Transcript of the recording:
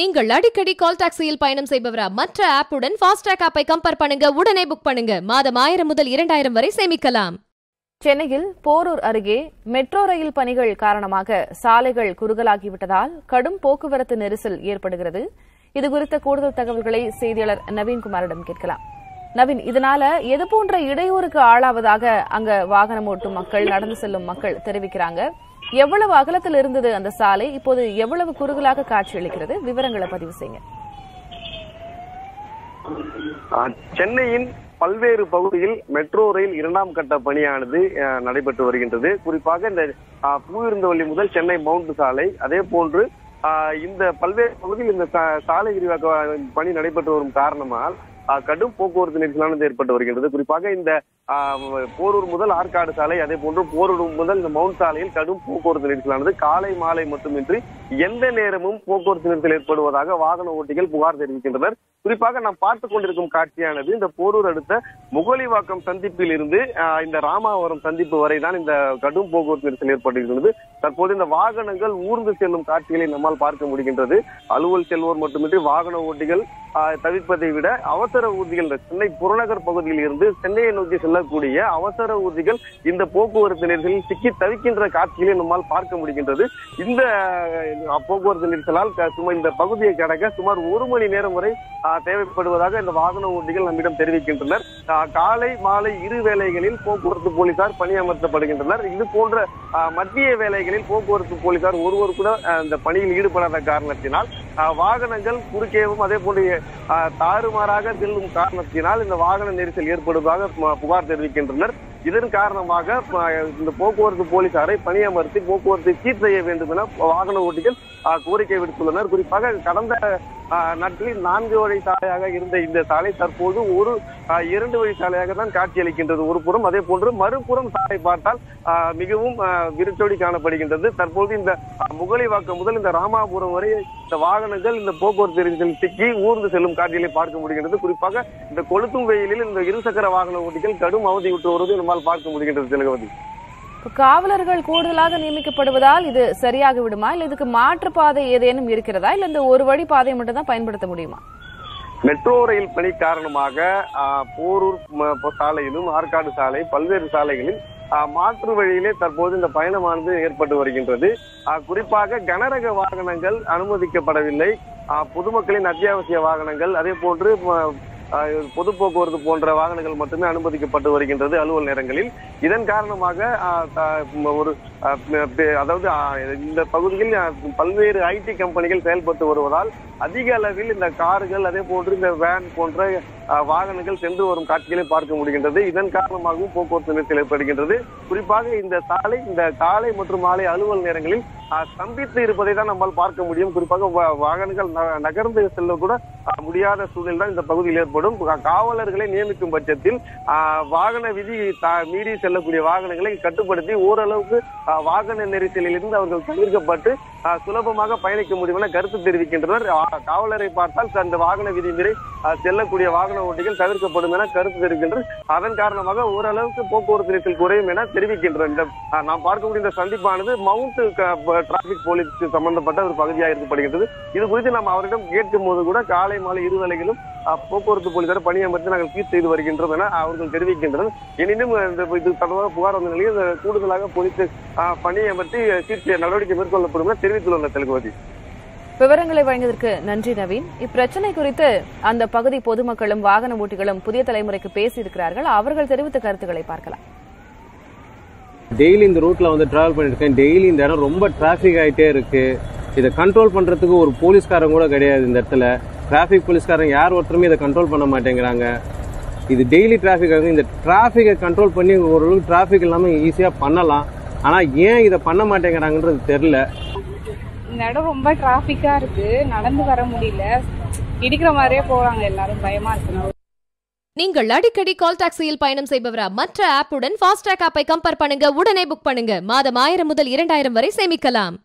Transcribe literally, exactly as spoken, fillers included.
நீங்கள் அடிக்கடி கால் டாக்ஸியில் பயணம் செய்பவரா? மற்ற ஆப்புடன் ஃபாஸ்டாக் ஆப்பை கம்பேர் பண்ணுங்க. உடனே புக் பண்ணுங்க. மாதம் ஆயிரம் முதல் இரண்டாயிரம் வரை சேமிக்கலாம். சென்னையில் போரூர் அருகே மெட்ரோ ரயில் பணிகள் காரணமாக சாலைகள் குறுகலாகிவிட்டதால் கடும் போக்குவரத்து நெரிசல் ஏற்படுகிறது. இதுகுறித்த கூடுதல் தகவல்களை செய்தியாளர் நவீன்குமாரிடம் கேட்கலாம். நவீன், இதனால எது போன்ற இடையூறுக்கு ஆளாவதாக அங்க வாகனம் ஓட்டும் மக்கள், நடந்து செல்லும் மக்கள் தெரிவிக்கிறாங்க. எவ்வளவு அகலத்தில் இருந்தது அந்த சாலை, இப்போது எவ்வளவு குறுகலாக காட்சியளிக்கிறது? விவரங்களை பதிவு செய்யுங்க. சென்னையின் பல்வேறு பகுதியில் மெட்ரோ ரயில் இரண்டாம் கட்ட பணியானது நடைபெற்று வருகின்றது. குறிப்பாக இந்த பூவிருந்தவள்ளி முதல் சென்னை மவுண்ட் சாலை, அதே போன்று இந்த பல்வேறு பகுதியில் இந்த சாலை விரிவாக்க பணி நடைபெற்று வரும் காரணமால் கடும் போக்குவரத்து நெரிசலானது ஏற்பட்டு வருகின்றது. குறிப்பாக இந்த போரூர் முதல் ஆற்காடு சாலை, அதே போன்று போரூர் முதல் இந்த மவுண்ட் சாலையில் கடும் போக்குவரத்து நெரிசலானது காலை மாலை மட்டுமின்றி எந்த நேரமும் போக்குவரத்து நெரிசல் ஏற்படுவதாக வாகன ஓட்டிகள் புகார் தெரிவிக்கின்றனர். குறிப்பாக நாம் பார்த்துக் கொண்டிருக்கும் காட்சியானது இந்த போரூர் அடுத்த முகலிவாக்கம் சந்திப்பில் இருந்து இந்த ராமாவரம் சந்திப்பு வரைதான் இந்த கடும் போக்குவரத்து நெரிசல் ஏற்பட்டிருக்கிறது. தற்போது இந்த வாகனங்கள் ஊர்ந்து செல்லும் காட்சிகளை நம்மால் பார்க்க முடிகின்றது. அலுவல் செல்வோர் மட்டுமின்றி வாகன ஓட்டிகள் தவிர்ப்பதை விட அவசர ஊர்திகள், சென்னை புறநகர் பகுதியில் இருந்து சென்னையை நோக்கி செல்லக்கூடிய அவசர ஊர்திகள் இந்த போக்குவரத்து நெரிசலில் சிக்கி தவிக்கின்ற காட்சிகளை நம்மால் பார்க்க முடிகின்றது. இந்த போக்குவரத்து நெரிசலால் சுமார் இந்த பகுதியை கடக்க சுமார் ஒரு மணி நேரம் வரை தேவைப்படுவதாக இந்த வாகன ஊர்திகள் நம்மிடம் தெரிவிக்கின்றனர். காலை மாலை இரு வேளைகளில் போக்குவரத்து போலீசார் பணியமர்த்தப்படுகின்றனர். இது போன்ற மத்திய வேளைகளில் போக்குவரத்து போலீசார் ஒருவர் கூட இந்த பணியில் ஈடுபடாத காரணத்தினால் வாகனங்கள் குறுக்கேவும் அதே போன்ற தாறுமாறாக செல்லும் காரணத்தினால் இந்த வாகன நெரிசல் ஏற்படுவதாக புகார் தெரிவிக்கின்றனர். இதன் காரணமாக இந்த போக்குவரத்து போலீசாரை பணியமர்த்தி போக்குவரத்தை சீர் செய்ய வேண்டும் என வாகன ஓட்டிகள் கோரிக்கை விடுத்துள்ளனர். குறிப்பாக கடந்த நாட்களில் நான்கு வழி சாலையாக இருந்த இந்த சாலை தற்போது ஒரு இரண்டு வழி சாலையாக தான் காட்சியளிக்கின்றது ஒரு புறம். அதே போன்று மறுபுறம் சாலை பார்த்தால் மிகவும் விரிச்சோடி காணப்படுகின்றது. தற்போது இந்த முகலிவாக்கம் முதல் இந்த ராமாபுரம் வரை இந்த வாகனங்கள் இந்த போக்குவரத்து நெரிசலில் சிக்கி ஊர்ந்து செல்லும் காட்சிகளை பார்க்க முடிகின்றது. குறிப்பாக இந்த கொளுத்தும் வெயிலில் இந்த இருசக்கர வாகன ஓட்டிகள் கடும் அவதியுற்று வருவது பார்க்க முடிகின்றது. திலகவதி, காவலர்கள் கூடுதலாக நியமிக்கப்படுவதால் இது சரியாக விடுமா, இல்ல இதுக்கு மாற்று பாதை ஏதேனும் இருக்கிறதா, இல்ல இந்த ஒரு வழி பாதையை மட்டும் தான் பயன்படுத்த முடியுமா? மெட்ரோ ரயில் பணி காரணமாக போரூர் சாலையிலும் ஆற்காடு சாலை பல்வேறு சாலைகளில் மாற்று வழியிலே தற்போது இந்த பயணமானது ஏற்பட்டு வருகின்றது. குறிப்பாக கனரக வாகனங்கள் அனுமதிக்கப்படவில்லை. பொதுமக்களின் அத்தியாவசிய வாகனங்கள் அதே போன்று பொது போக்குவரத்து போன்ற வாகனங்கள் மட்டுமே அனுமதிக்கப்பட்டு வருகின்றது அலுவல் நேரங்களில். இதன் காரணமாக ஒரு அதாவது இந்த பகுதியில் பல்வேறு ஐடி கம்பெனிகள் செயல்பட்டு வருவதால் அதிக அளவில் இந்த கார்கள் அதே போன்று இந்த வேன் போன்ற வாகனங்கள் சென்று வரும் காட்சிகளை பார்க்க முடிகின்றது. இதன் காரணமாகவும் போக்குவரத்து நெரிசல் ஏற்படுகின்றது. குறிப்பாக இந்த சாலை இந்த காலை மற்றும் மாலை அலுவல் நேரங்களில் ஸ்தம்பித்து இருப்பதை தான் நம்மால் பார்க்க முடியும். குறிப்பாக வாகனங்கள் நகர்ந்து செல்ல கூட முடியாத சூழல் தான் இந்த பகுதியில் ஏற்படும். காவலர்களை நியமிக்கும் பட்சத்தில் வாகன விதி மீறி செல்லக்கூடிய வாகனங்களை கட்டுப்படுத்தி ஓரளவுக்கு வாகன நெரிசலில் இருந்து அவர்கள் தவிர்க்கப்பட்டு சுலபமாக பயணிக்க முடியும் என கருத்து தெரிவிக்கின்றனர். காவலரை பார்த்தால் அந்த வாகன விதிமுறை செல்லக்கூடிய வாகன ஓட்டிகள் தவிர்க்கப்படும் என கருத்து தெரிவிக்கின்றனர். அதன் காரணமாக ஓரளவுக்கு போக்குவரத்து நெரிசல் குறையும் என தெரிவிக்கின்றனர். இந்த நாம் பார்க்கக்கூடிய இந்த சந்திப்பானது மவுண்ட் டிராபிக் போலீஸ் சம்பந்தப்பட்ட ஒரு பகுதியாக இருக்கப்படுகின்றது. இது குறித்து நாம் அவரிடம் கேட்கும் போது கூட காலை மாலை இருவேளைகளிலும் போக்குவரத்து போலீசார் பணியமர்த்தி நாங்கள் சீர் செய்து வருகின்றோம் என அவர்கள் தெரிவிக்கின்றனர். எனினும் இது தொடர்பாக புகார் வந்த நிலையில் கூடுதலாக போலீஸ் பணியமர்த்தி சீர் நடவடிக்கை மேற்கொள்ளப்படும் என தெரிவித்துள்ளனர். தெலுங்குவதி, விவரங்களை வழங்கியதற்கு நன்றி நவீன். இப்பிரச்சனை குறித்து அந்த பகுதி பொதுமக்களும் வாகன ஓட்டிகளும் புதிய தலைமுறைக்கு பேசியிருக்கிறார்கள். அவர்கள் தெரிவித்த கருத்துக்களை பார்க்கலாம். டெய்லி இந்த ரூட்ல வந்து டிராவல் பண்ணிட்டு இருக்கேன். டெய்லி இந்த இடம் ரொம்ப டிராஃபிக் ஆகிட்டே இருக்கு. இதை கண்ட்ரோல் பண்றதுக்கு ஒரு போலீஸ்காரன் கூட கிடையாது. இந்த இடத்துல டிராஃபிக் போலீஸ்காரன் யார் ஒருத்தருமே இதை கண்ட்ரோல் பண்ண மாட்டேங்கிறாங்க. இது டெய்லி டிராஃபிக் ஆகுது. இந்த டிராஃபிக்கை கண்ட்ரோல் பண்ணி ஓரளவுக்கு டிராஃபிக் இல்லாமல் ஈஸியாக பண்ணலாம். ஆனால் ஏன் இதை பண்ண மாட்டேங்கிறாங்கன்றது தெரில. இந்த இடம் ரொம்ப டிராஃபிக்காக இருக்கு, நடந்து வர முடியல. இடிக்கிற மாதிரியே போறாங்க, எல்லாரும் பயமா இருக்கு. நீங்கள் அடிக்கடி கால் டாக்ஸியில் பயணம் செய்பவரா? மற்ற ஆப்புடன் ஃபாஸ்டாக் ஆப்பை கம்பேர் பண்ணுங்க. உடனே புக் பண்ணுங்க. மாதம் ஆயிரம் முதல் இரண்டாயிரம் வரை சேமிக்கலாம்.